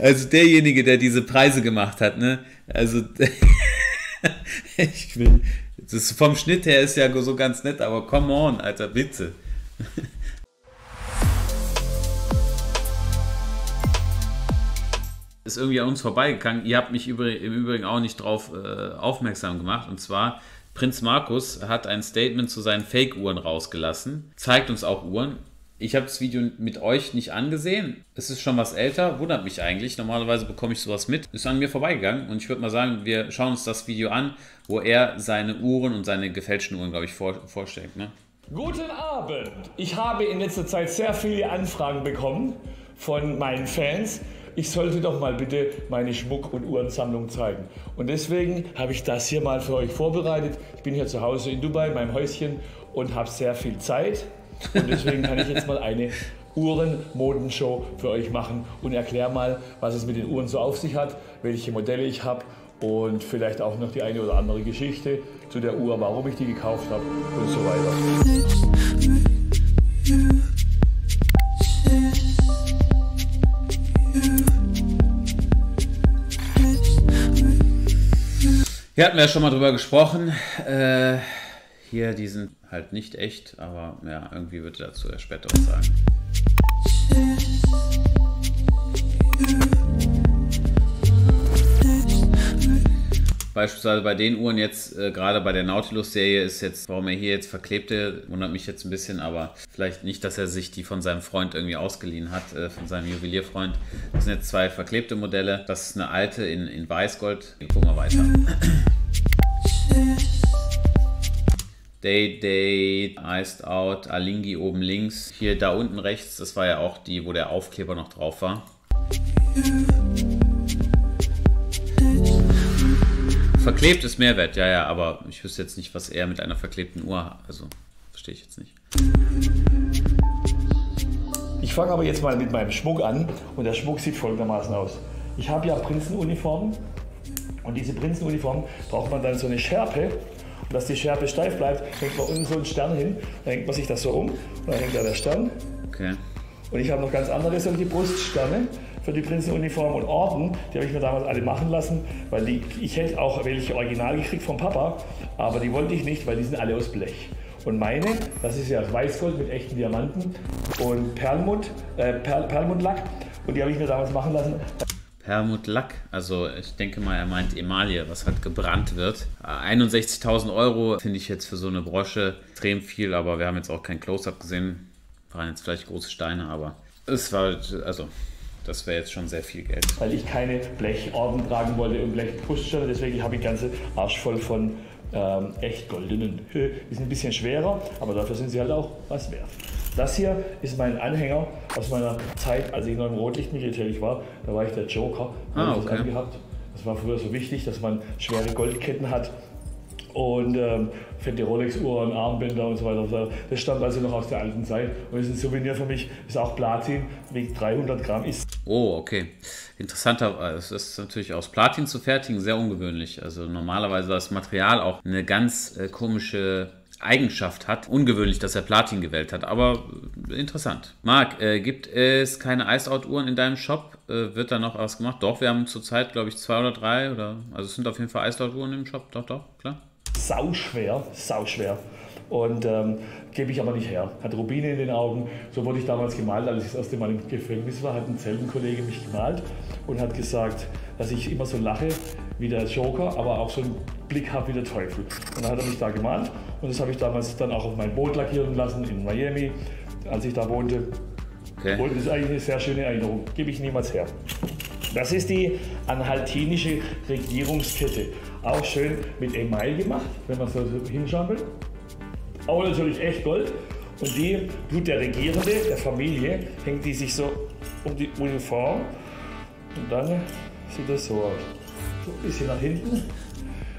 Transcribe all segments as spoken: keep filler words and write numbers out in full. Also derjenige, der diese Preise gemacht hat, ne? Also ich will, das vom Schnitt her ist ja so ganz nett, aber come on, Alter, bitte. Ist irgendwie an uns vorbeigegangen. Ihr habt mich im Übrigen auch nicht drauf äh, aufmerksam gemacht. Und zwar, Prinz Markus hat ein Statement zu seinen Fake-Uhren rausgelassen. Zeigt uns auch Uhren. Ich habe das Video mit euch nicht angesehen. Es ist schon was älter. Wundert mich eigentlich. Normalerweise bekomme ich sowas mit. Ist an mir vorbeigegangen. Und ich würde mal sagen, wir schauen uns das Video an, wo er seine Uhren und seine gefälschten Uhren, glaube ich, vor, vorstellt. Ne? Guten Abend. Ich habe in letzter Zeit sehr viele Anfragen bekommen von meinen Fans. Ich sollte doch mal bitte meine Schmuck- und Uhrensammlung zeigen. Und deswegen habe ich das hier mal für euch vorbereitet. Ich bin hier zu Hause in Dubai, in meinem Häuschen, und habe sehr viel Zeit. Und deswegen kann ich jetzt mal eine Uhrenmodenshow für euch machen und erkläre mal, was es mit den Uhren so auf sich hat, welche Modelle ich habe und vielleicht auch noch die eine oder andere Geschichte zu der Uhr, warum ich die gekauft habe und so weiter. Hier hatten wir ja schon mal drüber gesprochen. Äh, hier, die sind halt nicht echt, aber ja, irgendwie wird dazu ja später was sagen. Beispielsweise bei den Uhren jetzt, äh, gerade bei der Nautilus-Serie, ist jetzt, warum er hier jetzt verklebte, wundert mich jetzt ein bisschen, aber vielleicht nicht, dass er sich die von seinem Freund irgendwie ausgeliehen hat, äh, von seinem Juwelierfreund. Das sind jetzt zwei verklebte Modelle. Das ist eine alte in, in Weißgold. Wir gucken mal weiter. Day, Day, Iced Out, Alinghi oben links. Hier da unten rechts, das war ja auch die, wo der Aufkleber noch drauf war. Verklebt ist Mehrwert, ja, ja, aber ich wüsste jetzt nicht, was er mit einer verklebten Uhr hat. Also, verstehe ich jetzt nicht. Ich fange aber jetzt mal mit meinem Schmuck an und der Schmuck sieht folgendermaßen aus. Ich habe ja Prinzenuniformen und diese Prinzenuniformen braucht man dann so eine Schärpe. Dass die Schärpe steif bleibt, hängt man unten so einen Stern hin, dann hängt man sich das so um und dann hängt da der Stern. Okay. Und ich habe noch ganz andere, solche Bruststerne für die Prinzenuniform und Orden, die habe ich mir damals alle machen lassen, weil die, ich hätte auch welche original gekriegt vom Papa, aber die wollte ich nicht, weil die sind alle aus Blech. Und meine, das ist ja Weißgold mit echten Diamanten und Perlmutt, äh, Perl, Perlmuttlack und die habe ich mir damals machen lassen. Perlmutt Lack, also ich denke mal, er meint Emaille, was halt gebrannt wird. einundsechzigtausend Euro finde ich jetzt für so eine Brosche extrem viel, aber wir haben jetzt auch kein Close-Up gesehen. Waren jetzt vielleicht große Steine, aber es war, also das wäre jetzt schon sehr viel Geld. Weil ich keine Blechorden tragen wollte und Blechbruststelle, deswegen habe ich den ganzen Arsch voll von ähm, echt goldenen. Die sind ein bisschen schwerer, aber dafür sind sie halt auch was wert. Das hier ist mein Anhänger aus meiner Zeit, als ich noch im Rotlichtmilieu tätig war. Da war ich der Joker. Ah, okay. Das angehabt. Das war früher so wichtig, dass man schwere Goldketten hat und ähm, fette Rolex-Uhren, Armbänder und so weiter und so weiter. Das stammt also noch aus der alten Zeit und ist ein Souvenir für mich. Ist auch Platin, wiegt dreihundert Gramm. Ist oh, okay. Interessanter, es ist natürlich aus Platin zu fertigen sehr ungewöhnlich. Also normalerweise das Material auch eine ganz äh, komische Eigenschaft hat. Ungewöhnlich, dass er Platin gewählt hat, aber interessant. Marc, äh, gibt es keine Ice-Out-Uhren in deinem Shop? Äh, wird da noch was gemacht? Doch, wir haben zurzeit, glaube ich, zwei oder drei. Oder, also es sind auf jeden Fall Ice-Out-Uhren im Shop. Doch, doch, klar. Sauschwer, sauschwer. Und ähm, gebe ich aber nicht her. Hat Rubine in den Augen. So wurde ich damals gemalt, als ich das erste Mal im Gefängnis war, hat ein Zellenkollege mich gemalt und hat gesagt, dass ich immer so lache wie der Joker, aber auch so einen Blick habe wie der Teufel. Und dann hat er mich da gemalt und das habe ich damals dann auch auf mein Boot lackieren lassen in Miami, als ich da wohnte. Okay. Und das ist eigentlich eine sehr schöne Erinnerung. Gebe ich niemals her. Das ist die anhaltinische Regierungskette. Auch schön mit Email gemacht, wenn man so hinschauen will. Auch natürlich echt Gold. Und die Blut der Regierende, der Familie, hängt die sich so um die Uniform. Und dann sieht das so aus. So ein bisschen nach hinten.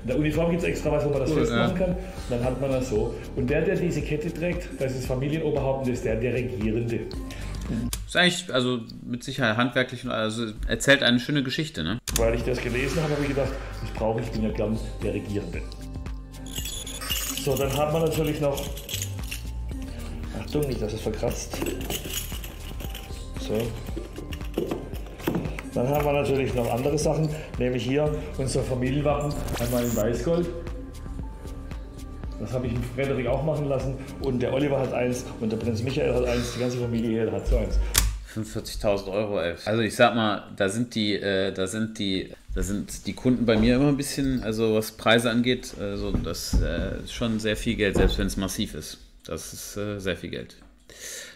In der Uniform gibt es extra was, wo man das cool, festmachen ja. kann. Und dann hat man das so. Und der, der diese Kette trägt, das ist Familienoberhaupt und das ist der, der Regierende. Das ist eigentlich, also mit Sicherheit handwerklich, also erzählt eine schöne Geschichte, ne? Weil ich das gelesen habe, habe ich gedacht, ich brauche, ich bin ja gern der Regierende. So, dann hat man natürlich noch, Achtung, nicht, dass es verkratzt. So, Dann haben wir natürlich noch andere Sachen, nämlich hier unser Familienwappen, einmal in Weißgold. Das habe ich mit Frederik auch machen lassen und der Oliver hat eins und der Prinz Michael hat eins, die ganze Familie hat so eins. fünfundvierzigtausend Euro, ey. Also ich sag mal, da sind die, äh, da sind die, da sind die Kunden bei mir immer ein bisschen, also was Preise angeht, also das äh, ist schon sehr viel Geld, selbst wenn es massiv ist. Das ist äh, sehr viel Geld.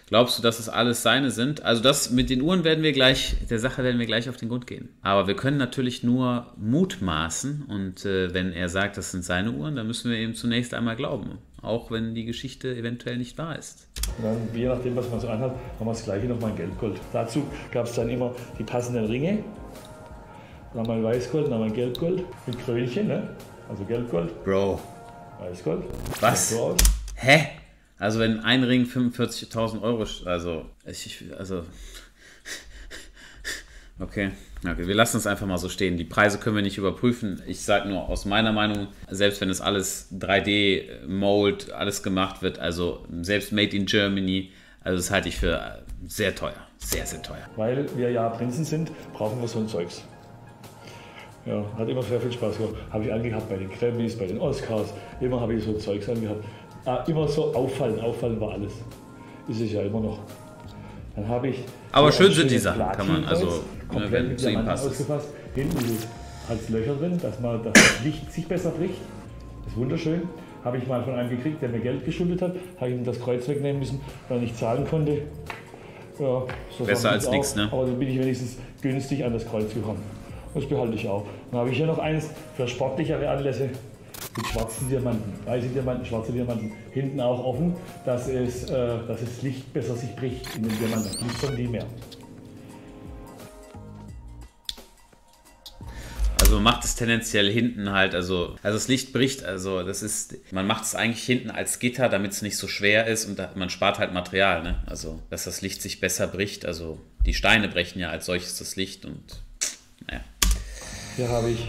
Glaubst du, dass es alles seine sind? Also das mit den Uhren werden wir gleich, der Sache werden wir gleich auf den Grund gehen. Aber wir können natürlich nur mutmaßen und äh, wenn er sagt, das sind seine Uhren, dann müssen wir eben zunächst einmal glauben. Auch wenn die Geschichte eventuell nicht wahr ist. Und dann, je nachdem, was man so anhat, haben wir das gleiche nochmal in Gelbgold. Dazu gab es dann immer die passenden Ringe. Dann haben wir Weißgold, dann haben wir Gelbgold mit Krönchen, ne? Also Gelbgold. Bro. Weißgold. Was? So hä? Also wenn ein Ring fünfundvierzigtausend Euro, also, ich, also, okay. okay, wir lassen es einfach mal so stehen. Die Preise können wir nicht überprüfen. Ich sage nur aus meiner Meinung, selbst wenn es alles drei D Mold, alles gemacht wird, also selbst made in Germany, also das halte ich für sehr teuer, sehr, sehr teuer. Weil wir ja Prinzen sind, brauchen wir so ein Zeugs. Ja, hat immer sehr viel Spaß gemacht. Habe ich angehabt bei den Grammys, bei den Oscars, immer habe ich so ein Zeugs angehabt. Ah, immer so auffallen, auffallen war alles. Ist es ja immer noch. Dann habe ich. Aber schön sind die Sachen, kann man also komplett mit Diamanten ausgefasst. Hinten hat es Löcher drin, dass man das Licht sich besser bricht. Ist wunderschön. Habe ich mal von einem gekriegt, der mir Geld geschuldet hat. Habe ich ihm das Kreuz wegnehmen müssen, weil ich nicht zahlen konnte. Ja, so besser als nichts, ne? Aber dann bin ich wenigstens günstig an das Kreuz gekommen. Das behalte ich auch. Dann habe ich hier noch eins für sportlichere Anlässe. Mit schwarzen Diamanten, weiße Diamanten, schwarze Diamanten, hinten auch offen, dass es, äh, dass es Licht besser sich bricht in den Diamanten, nicht von die mehr. Also man macht es tendenziell hinten halt, also, also das Licht bricht, also das ist, man macht es eigentlich hinten als Gitter, damit es nicht so schwer ist und da, man spart halt Material, ne? Also dass das Licht sich besser bricht, also die Steine brechen ja als solches das Licht und naja. Hier habe ich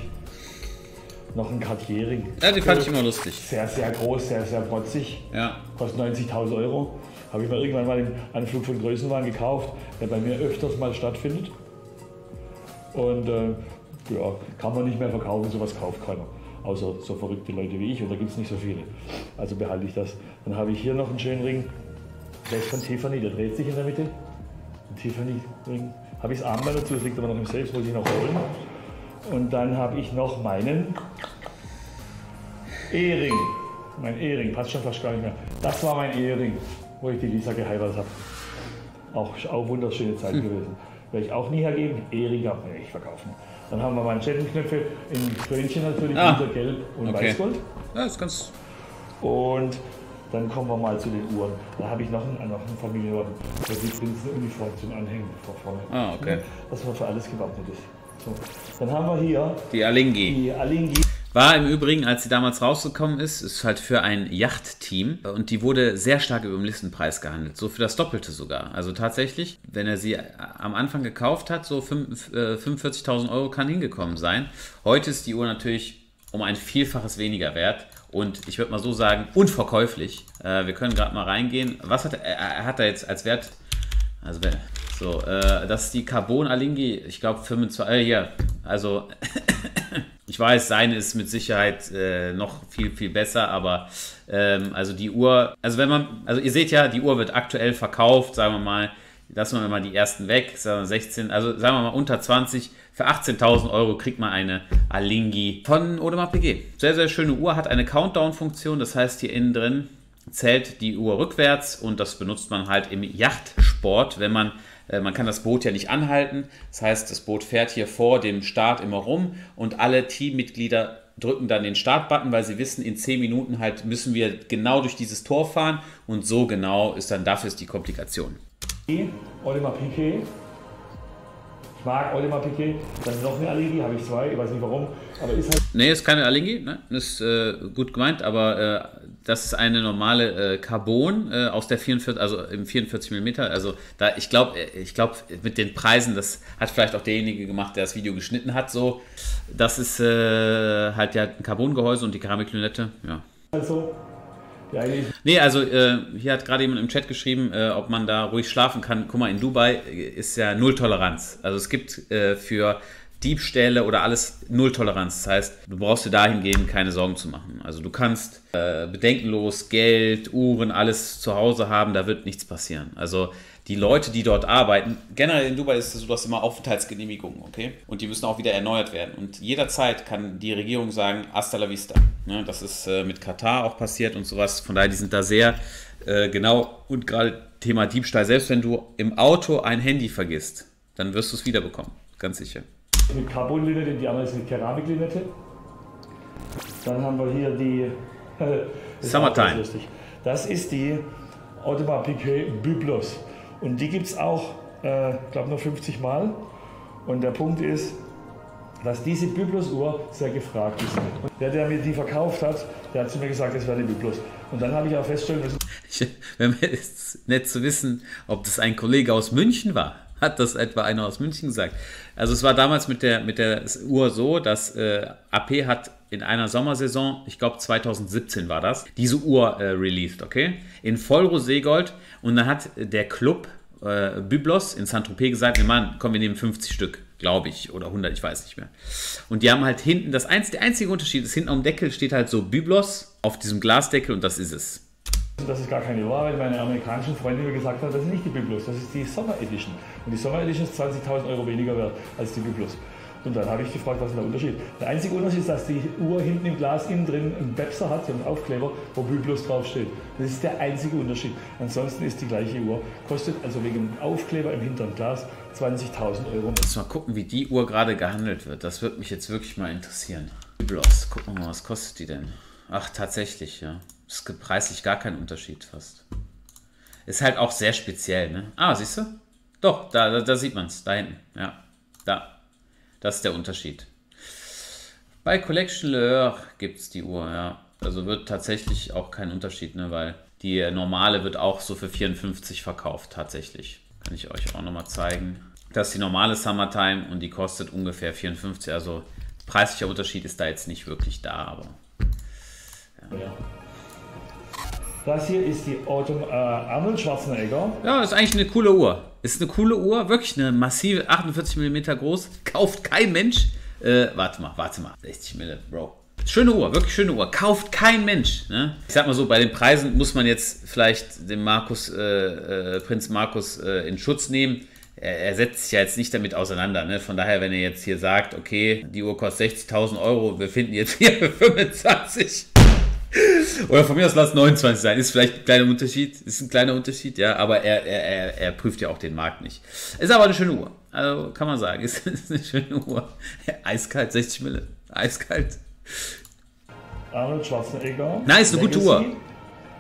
noch ein Cartier-Ring. Ja, die fand ich immer lustig. Sehr, sehr groß, sehr, sehr protzig. Ja. Kostet neunzigtausend Euro. Habe ich mir irgendwann mal den Anflug von Größenwahn gekauft, der bei mir öfters mal stattfindet. Und äh, ja, kann man nicht mehr verkaufen, sowas kauft keiner. Außer so verrückte Leute wie ich, und da gibt es nicht so viele. Also behalte ich das. Dann habe ich hier noch einen schönen Ring. Der ist von Tiffany, der dreht sich in der Mitte. Ein Tiffany-Ring. Habe ich das Armband dazu, das liegt aber noch im Safe, muss ich noch holen. Und dann habe ich noch meinen Ehering. Mein Ehering, passt schon fast gar nicht mehr. Das war mein Ehering, wo ich die Lisa geheiratet habe. Auch, auch wunderschöne Zeit hm. gewesen. Werde ich auch nie hergeben. Ehering darf man nicht verkaufen. Dann haben wir meinen Schettenknöpfe in Krönchen natürlich, ah. unter Gelb und okay. Weißgold. Ja, ist ganz. Und dann kommen wir mal zu den Uhren. Da habe ich noch einen, noch einen Familienorden, wo die Prinzenuniform zum Anhängen vorne. Ah, okay. Dass man für alles gewappnet ist. So. Dann haben wir hier die Alinghi. Die Alinghi. War im Übrigen, als sie damals rausgekommen ist, ist halt für ein Yachtteam und die wurde sehr stark über dem Listenpreis gehandelt, so für das Doppelte sogar. Also tatsächlich, wenn er sie am Anfang gekauft hat, so fünfundvierzigtausend Euro kann hingekommen sein. Heute ist die Uhr natürlich um ein Vielfaches weniger wert und ich würde mal so sagen, unverkäuflich. Äh, wir können gerade mal reingehen. Was hat er, er hat er jetzt als Wert? Also wer... So, äh, das ist die Carbon Alinghi, ich glaube fünfundzwanzig, äh, hier, also ich weiß, seine ist mit Sicherheit äh, noch viel, viel besser, aber ähm, also die Uhr, also wenn man, also ihr seht ja, die Uhr wird aktuell verkauft, sagen wir mal, lassen wir mal die ersten weg, sagen wir sechzehn, also sagen wir mal unter zwanzig, für achtzehntausend Euro kriegt man eine Alinghi von Audemars Piguet. Sehr, sehr schöne Uhr, hat eine Countdown-Funktion, das heißt hier innen drin zählt die Uhr rückwärts und das benutzt man halt im Yachtsport, wenn man Man kann das Boot ja nicht anhalten, das heißt, das Boot fährt hier vor dem Start immer rum und alle Teammitglieder drücken dann den Startbutton, weil sie wissen, in zehn Minuten halt müssen wir genau durch dieses Tor fahren und so genau ist dann dafür ist die Komplikation. Audemars Piguet, ich mag Audemars Piguet, dann noch eine Alinghi, habe ich zwei, ich weiß nicht warum, aber ist halt... Ne, ist keine Alinghi, ne? Ist äh, gut gemeint, aber... Äh, das ist eine normale äh, Carbon äh, aus der vierundvierzig, also im vierundvierzig Millimeter. Also da, ich glaube, ich glaube mit den Preisen, das hat vielleicht auch derjenige gemacht, der das Video geschnitten hat. So, das ist äh, halt ja ein Carbongehäuse und die Keramiklünette. Ja. Also Nee, also äh, hier hat gerade jemand im Chat geschrieben, äh, ob man da ruhig schlafen kann. Guck mal, in Dubai ist ja Null Toleranz. Also es gibt äh, für Diebstähle oder alles Null Toleranz. Das heißt, du brauchst dir dahingehend keine Sorgen zu machen. Also du kannst äh, bedenkenlos Geld, Uhren, alles zu Hause haben, da wird nichts passieren. Also die Leute, die dort arbeiten, generell in Dubai ist es so, dass immer Aufenthaltsgenehmigungen, okay? Und die müssen auch wieder erneuert werden. Und jederzeit kann die Regierung sagen, hasta la vista. Ne? Das ist äh, mit Katar auch passiert und sowas. Von daher, die sind da sehr äh, genau. Und gerade Thema Diebstahl, selbst wenn du im Auto ein Handy vergisst, dann wirst du es wiederbekommen, ganz sicher. Eine Carbon-Linette, die andere ist eine Keramik-Linette. Dann haben wir hier die... Äh, Summertime. Das ist, das ist die Audemars Piguet Byblos. Und die gibt es auch, äh, glaube nur fünfzig Mal. Und der Punkt ist, dass diese Byblos-Uhr sehr gefragt ist. Und der, der mir die verkauft hat, der hat zu mir gesagt, das wäre die Byblos. Und dann habe ich auch feststellen müssen... Es ist nett zu wissen, ob das ein Kollege aus München war. Hat das etwa einer aus München gesagt. Also es war damals mit der, mit der Uhr so, dass äh, A P hat in einer Sommersaison, ich glaube zweitausendsiebzehn war das, diese Uhr äh, released, okay? In Vollroségold, und dann hat der Club äh, Byblos in Saint-Tropez gesagt, nee, Mann, komm, wir nehmen fünfzig Stück, glaube ich, oder hundert, ich weiß nicht mehr. Und die haben halt hinten, das einz, der einzige Unterschied ist, hinten am Deckel steht halt so Byblos auf diesem Glasdeckel, und das ist es. Das ist gar keine Wahr, weil meine amerikanischen Freunde mir gesagt haben, das ist nicht die Byblos, das ist die Summer Edition. Und die Summer Edition ist zwanzigtausend Euro weniger wert als die Byblos. Und dann habe ich gefragt, was ist der Unterschied? Der einzige Unterschied ist, dass die Uhr hinten im Glas innen drin einen Bepser hat, so einen Aufkleber, wo Byblos draufsteht. Das ist der einzige Unterschied. Ansonsten ist die gleiche Uhr. Kostet also wegen dem Aufkleber im hinteren Glas zwanzigtausend Euro. Lass mal gucken, wie die Uhr gerade gehandelt wird. Das würde mich jetzt wirklich mal interessieren. Byblos, gucken wir mal, was kostet die denn? Ach, tatsächlich, ja. Es gibt preislich gar keinen Unterschied fast. Ist halt auch sehr speziell, ne? Ah, siehst du? Doch, da, da, da sieht man es. Da hinten. Ja, da. Das ist der Unterschied. Bei Collection L'Or gibt es die Uhr, ja. Also wird tatsächlich auch kein Unterschied, ne? Weil die normale wird auch so für vierundfünfzig verkauft, tatsächlich. Kann ich euch auch nochmal zeigen. Das ist die normale Summertime und die kostet ungefähr vierundfünfzig. Also preislicher Unterschied ist da jetzt nicht wirklich da, aber... Ja. Ja. Das hier ist die Autumn, äh, Arnold Schwarzenegger. Ja, ist eigentlich eine coole Uhr. Ist eine coole Uhr, wirklich eine massive, achtundvierzig Millimeter groß. Kauft kein Mensch. Äh, warte mal, warte mal. sechzig Millimeter, Bro. Schöne Uhr, wirklich schöne Uhr. Kauft kein Mensch. Ne? Ich sag mal so, bei den Preisen muss man jetzt vielleicht den Markus, äh, äh, Prinz Markus äh, in Schutz nehmen. Er, er setzt sich ja jetzt nicht damit auseinander. Ne? Von daher, wenn er jetzt hier sagt, okay, die Uhr kostet sechzigtausend Euro, wir finden jetzt hier für fünfundzwanzig. Oder von mir aus lass neunundzwanzig sein. Ist vielleicht ein kleiner Unterschied. Ist ein kleiner Unterschied, ja. Aber er, er, er, er prüft ja auch den Markt nicht. Ist aber eine schöne Uhr. Also kann man sagen, ist, ist eine schöne Uhr. Eiskalt, sechzig Mille. Eiskalt. Arnold Schwarzenegger. Nein, ist eine Legacy. Gute Uhr.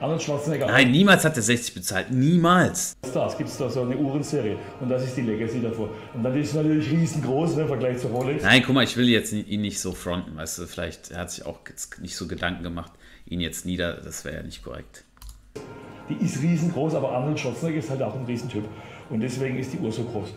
Arnold Schwarzenegger. Nein, niemals hat er sechzig bezahlt. Niemals. Das gibt es da so eine Uhrenserie. Und das ist die Legacy davor. Und dann ist es natürlich riesengroß, ne, im Vergleich zu Rolex. Nein, guck mal, ich will jetzt ihn nicht so fronten. Weißt du, vielleicht er hat sich auch nicht so Gedanken gemacht. Ihn jetzt nieder, das wäre ja nicht korrekt. Die ist riesengroß, aber Arnold Schwarzenegger ist halt auch ein Riesentyp. Und deswegen ist die Uhr so groß.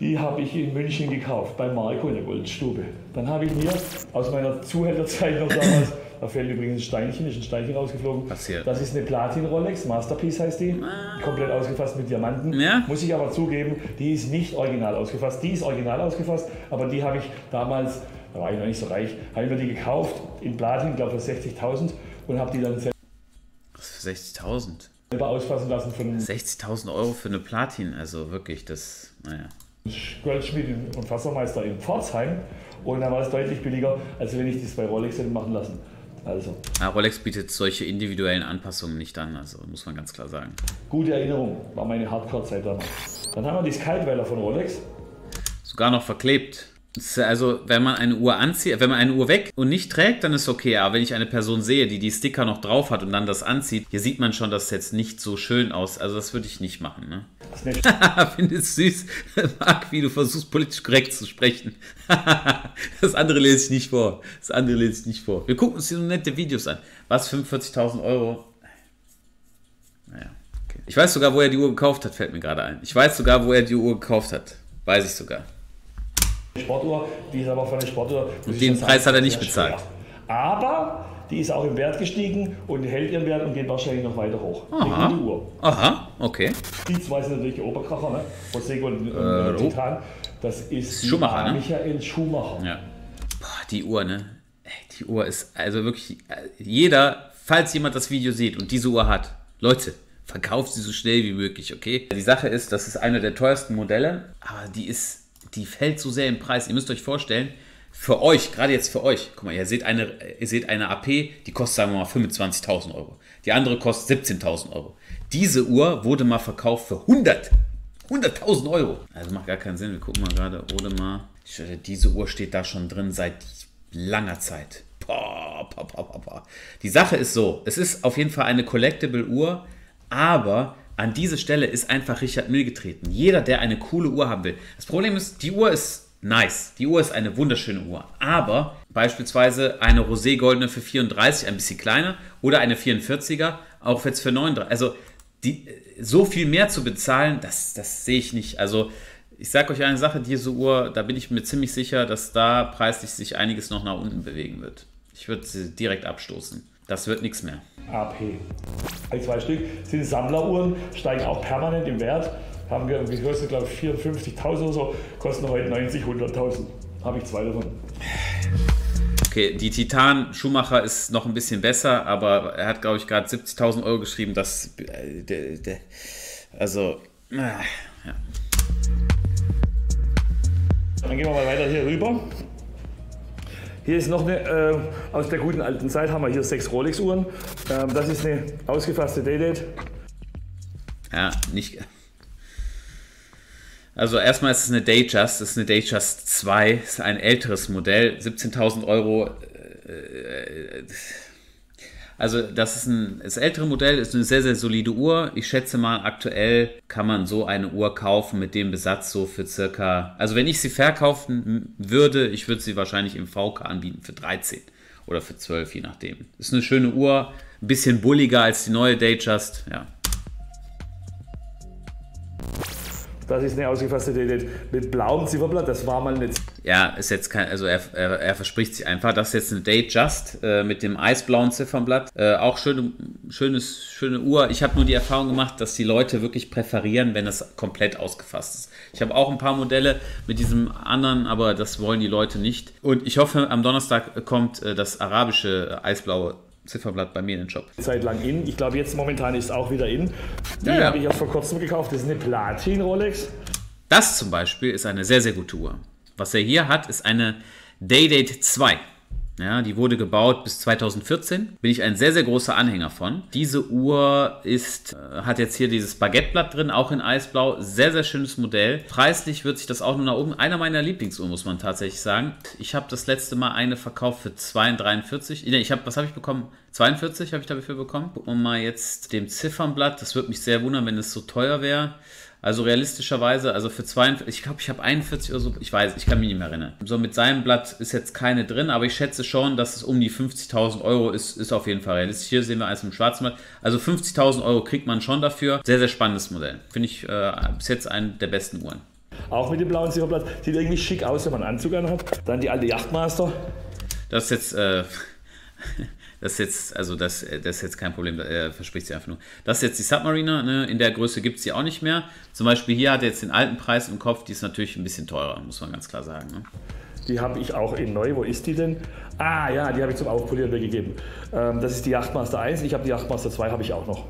Die habe ich in München gekauft, bei Marco in der Goldstube. Dann habe ich mir aus meiner Zuhälterzeit noch damals, da fällt übrigens ein Steinchen, ist ein Steinchen rausgeflogen. Passiert. Das ist eine Platin-Rolex, Masterpiece heißt die, komplett ausgefasst mit Diamanten. Ja? Muss ich aber zugeben, die ist nicht original ausgefasst. Die ist original ausgefasst, aber die habe ich damals... Da war ich noch nicht so reich. Habe mir die gekauft in Platin, glaube ich, für sechzigtausend und habe die dann selber. Was für sechzigtausend? Selber ausfassen lassen von. sechzigtausend Euro für eine Platin, also wirklich, das. Naja. Goldschmied und Wassermeister in Pforzheim, und da war es deutlich billiger, als wenn ich das bei Rolex hätte machen lassen. Also. Ja, Rolex bietet solche individuellen Anpassungen nicht an, also muss man ganz klar sagen. Gute Erinnerung, war meine Hardcore-Zeit damals. Dann haben wir die Sky-Tweiler von Rolex. Sogar noch verklebt. Also, wenn man eine Uhr anzieht, wenn man eine Uhr weg und nicht trägt, dann ist okay. Aber wenn ich eine Person sehe, die die Sticker noch drauf hat und dann das anzieht, hier sieht man schon, dass es jetzt nicht so schön aus. Also, das würde ich nicht machen, ne? Finde es süß, Marc, wie du versuchst, politisch korrekt zu sprechen. Das andere lese ich nicht vor. Das andere lese ich nicht vor. Wir gucken uns hier so nette Videos an. Was, fünfundvierzigtausend Euro? Naja, okay. Ich weiß sogar, wo er die Uhr gekauft hat, fällt mir gerade ein. Ich weiß sogar, wo er die Uhr gekauft hat. Weiß ich sogar. Sportuhr, die ist aber von der Sportuhr. Und den Preis hat er nicht bezahlt. Aber Die ist auch im Wert gestiegen und hält ihren Wert und geht wahrscheinlich noch weiter hoch. Aha. Eine gute Uhr. Aha, okay. Die zwei sind natürlich die Oberkracher, ne? Prosecco und äh, Titan. Das ist Schumacher, ne? Michael Schumacher. Ja. Boah, die Uhr, ne? Die Uhr ist, also wirklich, jeder, falls jemand das Video sieht und diese Uhr hat, Leute, verkauft sie so schnell wie möglich, okay? Die Sache ist, das ist eine der teuersten Modelle, aber die ist, die fällt so sehr im Preis. Ihr müsst euch vorstellen, für euch, gerade jetzt für euch, guck mal, ihr seht eine, ihr seht eine A P, die kostet, sagen wir mal, fünfundzwanzigtausend Euro. Die andere kostet siebzehntausend Euro. Diese Uhr wurde mal verkauft für hunderttausend Euro. Also macht gar keinen Sinn. Wir gucken mal gerade, Audemars. Diese Uhr steht da schon drin seit langer Zeit. Boah, boah, boah, boah. Die Sache ist so, es ist auf jeden Fall eine Collectible-Uhr, aber an diese Stelle ist einfach Richard Mille getreten. Jeder, der eine coole Uhr haben will. Das Problem ist, die Uhr ist nice. Die Uhr ist eine wunderschöne Uhr. Aber beispielsweise eine Rosé-Goldene für vierunddreißig, ein bisschen kleiner, oder eine vierundvierziger, auch jetzt für neununddreißig. Also die, so viel mehr zu bezahlen, das, das sehe ich nicht. Also ich sage euch eine Sache, diese Uhr, da bin ich mir ziemlich sicher, dass da preislich sich einiges noch nach unten bewegen wird. Ich würde sie direkt abstoßen. Das wird nichts mehr. A P. Die zwei Stück sind Sammleruhren, steigen auch permanent im Wert. Haben wir, die höchste, glaube ich, vierundfünfzigtausend oder so, kosten heute neunzig, hunderttausend. Habe ich zwei davon. Okay, die Titan Schumacher ist noch ein bisschen besser, aber er hat, glaube ich, gerade siebzigtausend Euro geschrieben. Das, äh, de, de, also, äh, ja. Dann gehen wir mal weiter hier rüber. Hier ist noch eine, äh, aus der guten alten Zeit haben wir hier sechs Rolex-Uhren. Ähm, das ist eine ausgefasste Daydate. Ja, nicht. Also erstmal ist es eine Datejust, ist eine Datejust zwei, ist ein älteres Modell, siebzehntausend Euro. Äh, also das ist ein, das ältere Modell, ist eine sehr, sehr solide Uhr. Ich schätze mal, aktuell kann man so eine Uhr kaufen mit dem Besatz so für circa, also wenn ich sie verkaufen würde, ich würde sie wahrscheinlich im V K anbieten für dreizehn oder für zwölf, je nachdem. Ist eine schöne Uhr, ein bisschen bulliger als die neue Datejust, ja. Das ist eine ausgefasste Datejust mit blauem Zifferblatt, das war mal nicht. Ja, ist jetzt kein, also er, er, er verspricht sich einfach, das ist jetzt eine Datejust äh, mit dem eisblauen Ziffernblatt. Äh, auch schöne, schönes, schöne Uhr. Ich habe nur die Erfahrung gemacht, dass die Leute wirklich präferieren, wenn das komplett ausgefasst ist. Ich habe auch ein paar Modelle mit diesem anderen, aber das wollen die Leute nicht. Und ich hoffe, am Donnerstag kommt äh, das arabische äh, eisblaue Zifferblatt bei mir in den Shop. Zeit lang in. Ich glaube, jetzt momentan ist es auch wieder in. Die ja, ja. habe ich auch vor kurzem gekauft. Das ist eine Platin Rolex. Das zum Beispiel ist eine sehr, sehr gute Uhr. Was er hier hat, ist eine Daydate zwei. Ja, die wurde gebaut bis zweitausendvierzehn. Bin ich ein sehr, sehr großer Anhänger von. Diese Uhr ist, äh, hat jetzt hier dieses Baguetteblatt drin, auch in Eisblau. Sehr, sehr schönes Modell. Preislich wird sich das auch nur nach oben. Einer meiner Lieblingsuhren, muss man tatsächlich sagen. Ich habe das letzte Mal eine verkauft für zwei Komma dreiundvierzig. Ich hab, was habe ich bekommen? zweiundvierzig habe ich dafür bekommen. Gucken wir mal jetzt dem Ziffernblatt. Das würde mich sehr wundern, wenn es so teuer wäre. Also realistischerweise, also für zweiundvierzig, ich glaube, ich habe einundvierzig oder so, ich weiß, ich kann mich nicht mehr erinnern. So, mit seinem Blatt ist jetzt keine drin, aber ich schätze schon, dass es um die fünfzigtausend Euro ist, ist auf jeden Fall realistisch. Hier sehen wir eins mit dem schwarzen Blatt. Also fünfzigtausend Euro kriegt man schon dafür. Sehr, sehr spannendes Modell. Finde ich äh, bis jetzt eine der besten Uhren. Auch mit dem blauen Silberblatt. Sieht irgendwie schick aus, wenn man einen Anzug anhat. Dann die alte Yachtmaster. Das ist jetzt... Äh, Das ist jetzt, also das, das ist jetzt kein Problem, er verspricht sie einfach nur. Das ist jetzt die Submariner, ne? In der Größe gibt es sie auch nicht mehr. Zum Beispiel hier hat er jetzt den alten Preis im Kopf, die ist natürlich ein bisschen teurer, muss man ganz klar sagen. Ne? Die habe ich auch in neu, wo ist die denn? Ah ja, die habe ich zum Aufpolieren weggegeben. Ähm, das ist die Yachtmaster eins, ich habe die Yachtmaster zwei, habe ich auch noch.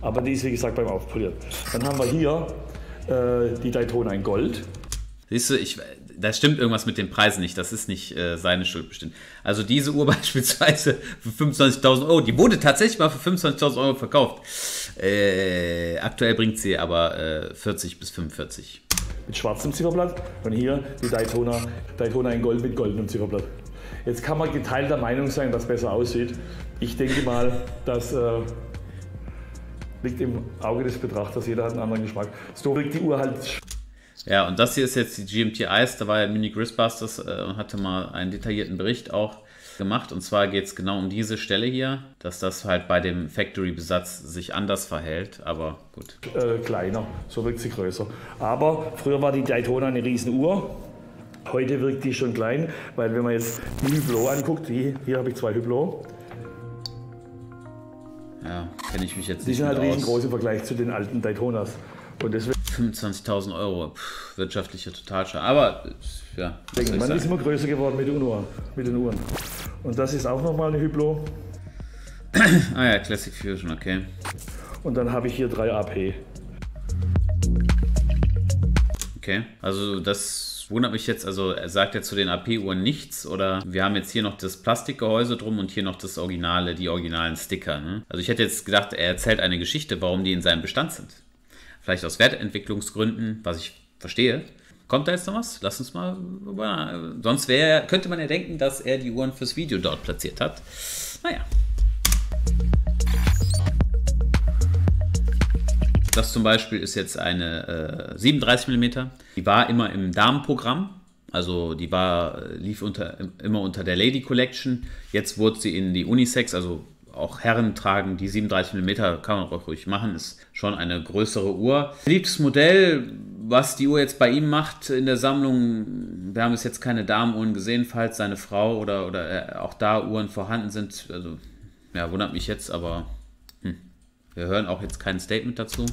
Aber die ist wie gesagt beim Aufpolieren. Dann haben wir hier äh, die Daytona in Gold. Siehst du, ich... Da stimmt irgendwas mit den Preisen nicht. Das ist nicht äh, seine Schuld bestimmt. Also diese Uhr beispielsweise für fünfundzwanzigtausend Euro. Die wurde tatsächlich mal für fünfundzwanzigtausend Euro verkauft. Äh, aktuell bringt sie aber äh, vierzig bis fünfundvierzig. Mit schwarzem Zifferblatt. Und hier die Daytona, Daytona in Gold mit goldenem Zifferblatt. Jetzt kann man geteilter Meinung sein, was besser aussieht. Ich denke mal, dass... Äh, liegt im Auge des Betrachters. Jeder hat einen anderen Geschmack. So liegt die Uhr halt... Ja, und das hier ist jetzt die G M T Ice, da war ja Mini Gristbusters äh, und hatte mal einen detaillierten Bericht auch gemacht. Und zwar geht es genau um diese Stelle hier, dass das halt bei dem Factory-Besatz sich anders verhält, aber gut. Äh, kleiner, so wirkt sie größer. Aber früher war die Daytona eine Riesenuhr, heute wirkt die schon klein, weil wenn man jetzt die Hublot anguckt, die, hier habe ich zwei Hublot, Kenne ich mich jetzt nicht. Die sind halt riesengroß im Vergleich zu den alten Daytonas. Und fünfundzwanzigtausend Euro, pff, wirtschaftlicher Totalschaden. Aber ja, man ist immer größer geworden mit den Uhren. Mit den Uhren. Und das ist auch nochmal eine Hublot. Ah ja, Classic Fusion, okay. Und dann habe ich hier drei A P. Okay, also das wundert mich jetzt. Also sagt er zu den A P-Uhren nichts? Oder wir haben jetzt hier noch das Plastikgehäuse drum und hier noch das Originale, die originalen Sticker. Ne? Also ich hätte jetzt gedacht, er erzählt eine Geschichte, warum die in seinem Bestand sind. Vielleicht aus Wertentwicklungsgründen, was ich verstehe. Kommt da jetzt noch was? Lass uns mal... Sonst wär, könnte man ja denken, dass er die Uhren fürs Video dort platziert hat. Naja. Das zum Beispiel ist jetzt eine äh, siebenunddreißig Millimeter. Die war immer im Damenprogramm. Also die war, lief unter, immer unter der Lady Collection. Jetzt wurde sie in die Unisex, also... Auch Herren tragen die siebenunddreißig Millimeter, kann man auch ruhig machen, ist schon eine größere Uhr. Beliebtes Modell, was die Uhr jetzt bei ihm macht in der Sammlung, wir haben es jetzt keine Damenuhren gesehen, falls seine Frau oder, oder auch da Uhren vorhanden sind. Also, ja, wundert mich jetzt, aber hm, wir hören auch jetzt kein Statement dazu.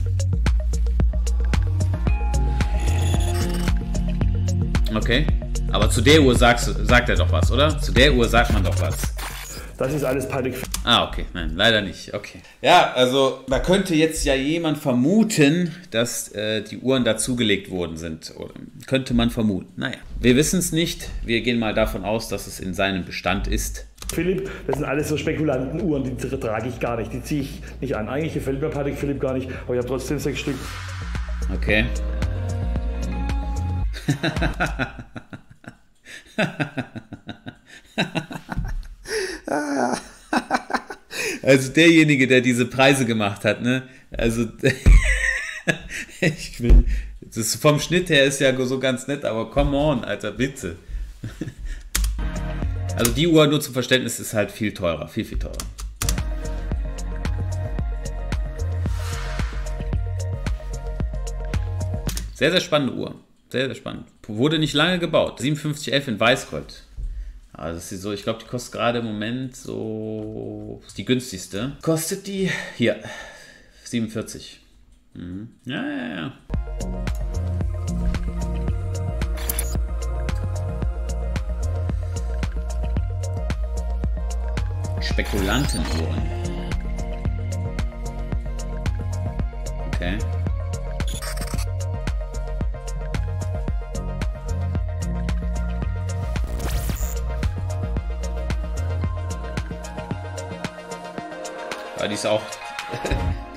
Okay, aber zu der Uhr sagst, sagt er doch was, oder? Zu der Uhr sagt man doch was. Das ist alles Patek. Ah, okay. Nein, leider nicht. Okay. Ja, also da könnte jetzt ja jemand vermuten, dass äh, die Uhren dazugelegt worden sind. Oder könnte man vermuten. Naja, wir wissen es nicht. Wir gehen mal davon aus, dass es in seinem Bestand ist. Philipp, das sind alles so Spekulantenuhren, die trage ich gar nicht. Die ziehe ich nicht an. Eigentlich gefällt mir Patek Philippe gar nicht, aber ich habe trotzdem sechs Stück. Okay. Also derjenige, der diese Preise gemacht hat, ne? Also ich will, das ist vom Schnitt her ist ja so ganz nett, aber come on, Alter, bitte. Also die Uhr, nur zum Verständnis, ist halt viel teurer, viel, viel teurer. Sehr, sehr spannende Uhr, sehr, sehr spannend. Wurde nicht lange gebaut, siebenundfünfzig elf in Weißgold. Also das ist so, ich glaube, die kostet gerade im Moment so, ist die günstigste. Kostet die, hier, siebenundvierzig. Mhm. Ja, ja, ja. Spekulantenuhren. Okay. Die ist auch,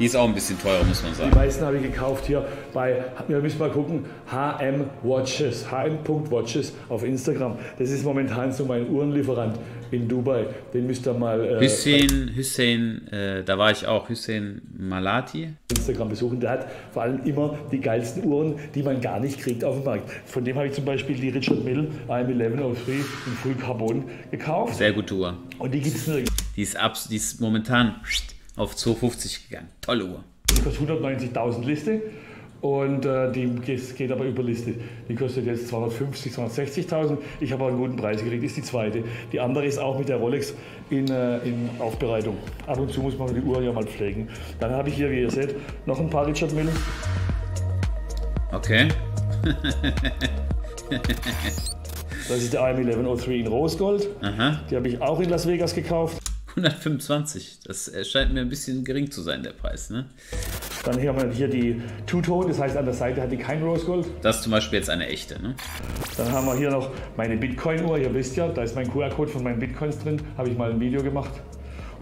die ist auch ein bisschen teurer, muss man sagen. Die meisten habe ich gekauft hier bei, wir müssen mal gucken, H M Watches, H M Punkt Watches auf Instagram. Das ist momentan so mein Uhrenlieferant in Dubai. Den müsst ihr mal... Äh, Hussein, Hussein äh, da war ich auch, Hussein Malati. Instagram besuchen, der hat vor allem immer die geilsten Uhren, die man gar nicht kriegt auf dem Markt. Von dem habe ich zum Beispiel die Richard Mille elf elf null drei in Fullcarbon gekauft. Sehr gute Uhr. Und die gibt es nirgends. Die ist, ab, die ist momentan... auf zweihundertfünfzig gegangen. Tolle Uhr. Die kostet hundertneunzigtausend Liste und äh, die geht aber über Liste. Die kostet jetzt zweihundertfünfzig, zweihundertsechzigtausend. Ich habe einen guten Preis gekriegt, ist die zweite. Die andere ist auch mit der Rolex in, äh, in Aufbereitung. Ab und zu muss man die Uhr ja mal pflegen. Dann habe ich hier, wie ihr seht, noch ein paar Richard Mille. Okay. Das ist der A M elf elf null drei in Rosgold. Aha. Die habe ich auch in Las Vegas gekauft. hundertfünfundzwanzig, das erscheint mir ein bisschen gering zu sein, der Preis. Ne? Dann hier haben wir hier die Two-Tone, das heißt an der Seite hat die kein Rosegold. Das ist zum Beispiel jetzt eine echte. Ne? Dann haben wir hier noch meine Bitcoin-Uhr, ihr wisst ja, da ist mein Q R-Code von meinen Bitcoins drin, habe ich mal ein Video gemacht.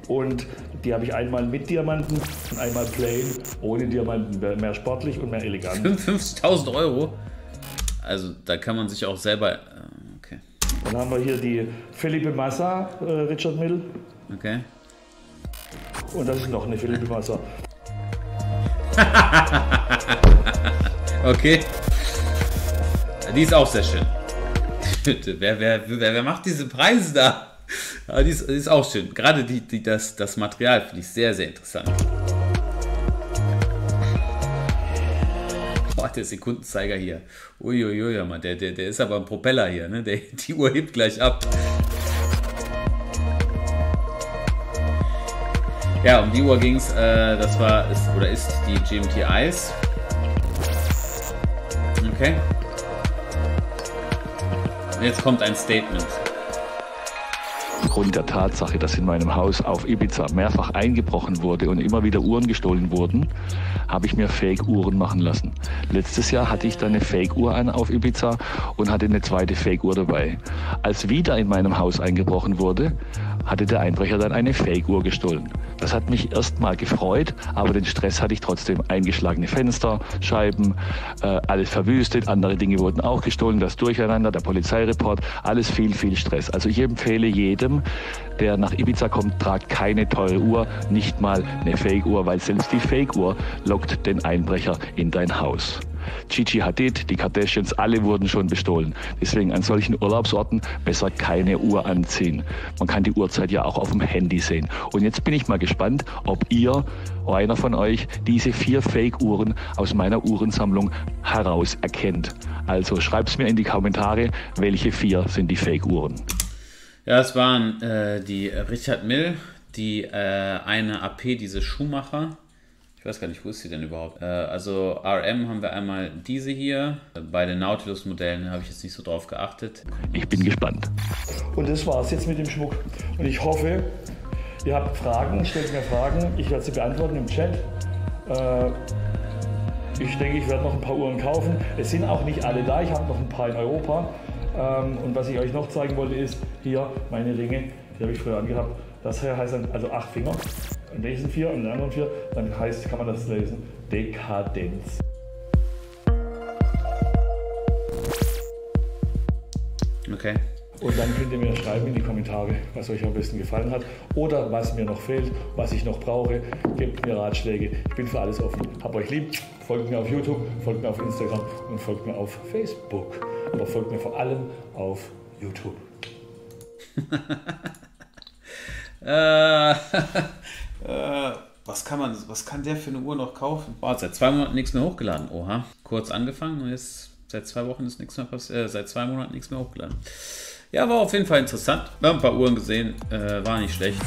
Und die habe ich einmal mit Diamanten und einmal plain, ohne Diamanten, mehr sportlich und mehr elegant. fünfundfünfzigtausend Euro, also da kann man sich auch selber... Okay. Dann haben wir hier die Felipe Massa, äh, Richard Mille. Okay. Und das ist noch eine Philippe Massa. Okay. Die ist auch sehr schön. wer, wer, wer, wer macht diese Preise da? Aber die ist, die ist auch schön. Gerade die, die, das, das Material finde ich sehr, sehr interessant. Boah, der Sekundenzeiger hier. Uiuiui, Mann, der, der, der ist aber ein Propeller hier. Ne? Der, die Uhr hebt gleich ab. Ja, um die Uhr ging es, äh, das war, ist oder ist die G M T Ice. Okay. Jetzt kommt ein Statement. Aufgrund der Tatsache, dass in meinem Haus auf Ibiza mehrfach eingebrochen wurde und immer wieder Uhren gestohlen wurden, habe ich mir Fake-Uhren machen lassen. Letztes Jahr hatte ich dann eine Fake-Uhr an auf Ibiza und hatte eine zweite Fake-Uhr dabei. Als wieder in meinem Haus eingebrochen wurde, hatte der Einbrecher dann eine Fake-Uhr gestohlen. Das hat mich erstmal gefreut, aber den Stress hatte ich trotzdem. Eingeschlagene Fenster, Scheiben, äh, alles verwüstet, andere Dinge wurden auch gestohlen, das Durcheinander, der Polizeireport, alles viel, viel Stress. Also ich empfehle jedem, der nach Ibiza kommt, tragt keine teure Uhr, nicht mal eine Fake-Uhr, weil selbst die Fake-Uhr lockt den Einbrecher in dein Haus. Gigi Hadid, die Kardashians, alle wurden schon bestohlen. Deswegen an solchen Urlaubsorten besser keine Uhr anziehen. Man kann die Uhrzeit ja auch auf dem Handy sehen. Und jetzt bin ich mal gespannt, ob ihr, einer von euch, diese vier Fake-Uhren aus meiner Uhrensammlung heraus erkennt. Also schreibt's mir in die Kommentare, welche vier sind die Fake-Uhren. Ja, es waren äh, die Richard Mille, die äh, eine A P, diese Schuhmacher. Ich weiß gar nicht, wo ist sie denn überhaupt? Äh, also R M haben wir einmal diese hier. Bei den Nautilus-Modellen habe ich jetzt nicht so drauf geachtet. Ich bin gespannt. Und das war's jetzt mit dem Schmuck. Und ich hoffe, ihr habt Fragen, stellt mir Fragen. Ich werde sie beantworten im Chat. Äh, ich denke, ich werde noch ein paar Uhren kaufen. Es sind auch nicht alle da. Ich habe noch ein paar in Europa. Ähm, und was ich euch noch zeigen wollte, ist hier meine Ringe. Die habe ich früher angehabt. Das hier heißt dann also acht Finger. Und diesen vier und den anderen vier, dann heißt, kann man das lesen, Dekadenz. Okay. Und dann könnt ihr mir schreiben in die Kommentare, was euch am besten gefallen hat oder was mir noch fehlt, was ich noch brauche. Gebt mir Ratschläge, ich bin für alles offen. Habt euch lieb, folgt mir auf YouTube, folgt mir auf Instagram und folgt mir auf Facebook. Aber folgt mir vor allem auf YouTube. äh... Äh, was kann man, was kann der für eine Uhr noch kaufen? Boah, seit zwei Monaten nichts mehr hochgeladen. Oha, kurz angefangen und jetzt seit zwei Wochen ist nichts mehr passiert. Äh, seit zwei Monaten nichts mehr hochgeladen. Ja, war auf jeden Fall interessant. Wir haben ein paar Uhren gesehen, äh, war nicht schlecht.